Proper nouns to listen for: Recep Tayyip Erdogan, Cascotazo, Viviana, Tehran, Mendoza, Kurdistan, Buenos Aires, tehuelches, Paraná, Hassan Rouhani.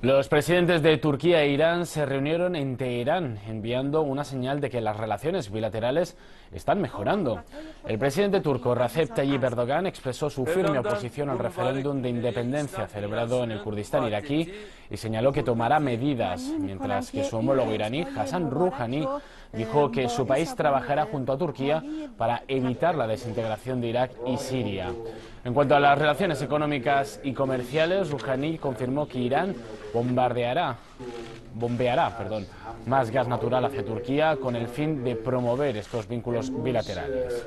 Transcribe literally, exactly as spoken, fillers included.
Los presidentes de Turquía e Irán se reunieron en Teherán, enviando una señal de que las relaciones bilaterales están mejorando. El presidente turco Recep Tayyip Erdogan expresó su firme oposición al referéndum de independencia celebrado en el Kurdistán iraquí y señaló que tomará medidas, mientras que su homólogo iraní, Hassan Rouhani, dijo que su país trabajará junto a Turquía para evitar la desintegración de Irak y Siria. En cuanto a las relaciones económicas y comerciales, Rouhani confirmó que Irán bombardeará, bombeará, perdón, más gas natural hacia Turquía con el fin de promover estos vínculos bilaterales.